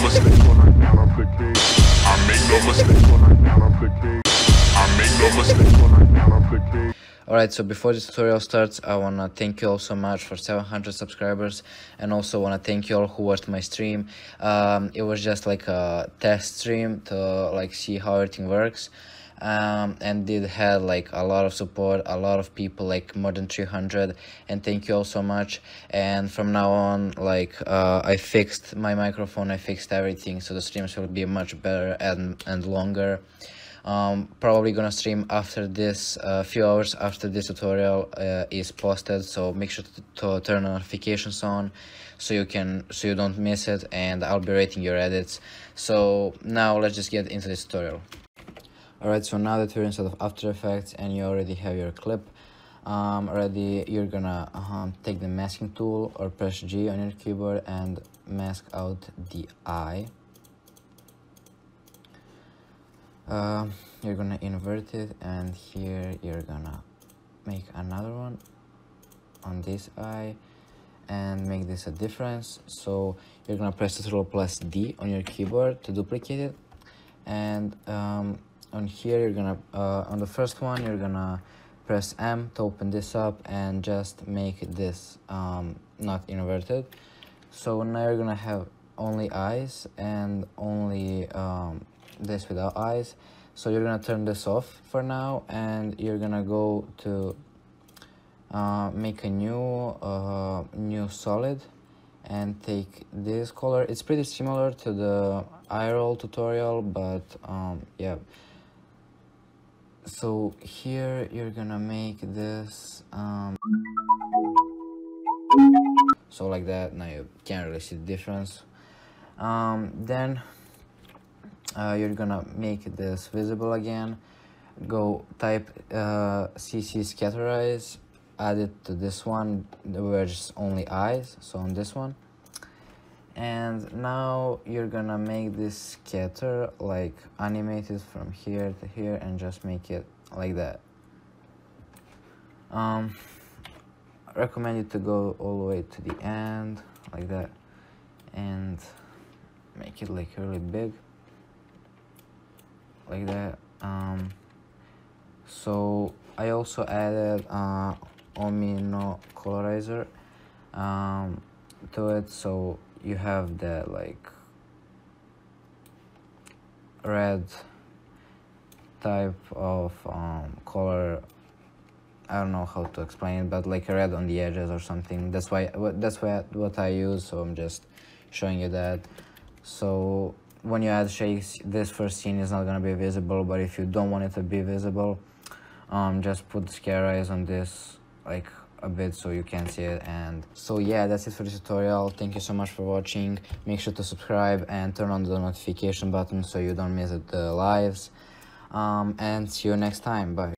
no mistakes when I'm out of the cage. I make no mistakes when I'm out of the cage. I make no mistakes when I'm out of the cage. Alright, so before this tutorial starts, I want to thank you all so much for 700 subscribers, and also want to thank you all who watched my stream. It was just like a test stream to like see how everything works, and it had like a lot of support, a lot of people, like more than 300, and thank you all so much. And from now on, like I fixed my microphone, I fixed everything, so the streams will be much better and longer. Probably gonna stream after this, few hours after this tutorial is posted, so make sure to turn notifications on so you don't miss it, and I'll be rating your edits. So now let's just get into this tutorial. Alright, so now that we're inside of After Effects and you already have your clip ready, you're gonna take the masking tool or press G on your keyboard and mask out the eye. You're gonna invert it, and here you're gonna make another one on this eye and make this a difference. So you're gonna press Ctrl plus D on your keyboard to duplicate it, and on here you're gonna on the first one you're gonna press M to open this up and just make this not inverted. So now you're gonna have only eyes and only this without eyes. So you're gonna turn this off for now, and you're gonna go to make a new solid and take this color. It's pretty similar to the eye roll tutorial, but yeah. So here you're gonna make this so like that. Now you can't really see the difference. Then you're gonna make this visible again. Go type CC scatterize, add it to this one where's only eyes, so on this one. And now you're gonna make this scatter, like animate it from here to here, and just make it like that. I recommend you to go all the way to the end like that and make it like really big like that. So I also added omino colorizer to it, so you have the like red type of color. I don't know how to explain it, but like red on the edges or something. That's what I use, so I'm just showing you that. So when you add shakes, this first scene is not going to be visible, but if you don't want it to be visible, just put scatterize on this like a bit so you can see it. And so yeah, that's it for this tutorial. Thank you so much for watching. Make sure to subscribe and turn on the notification button so you don't miss the lives, and see you next time. Bye.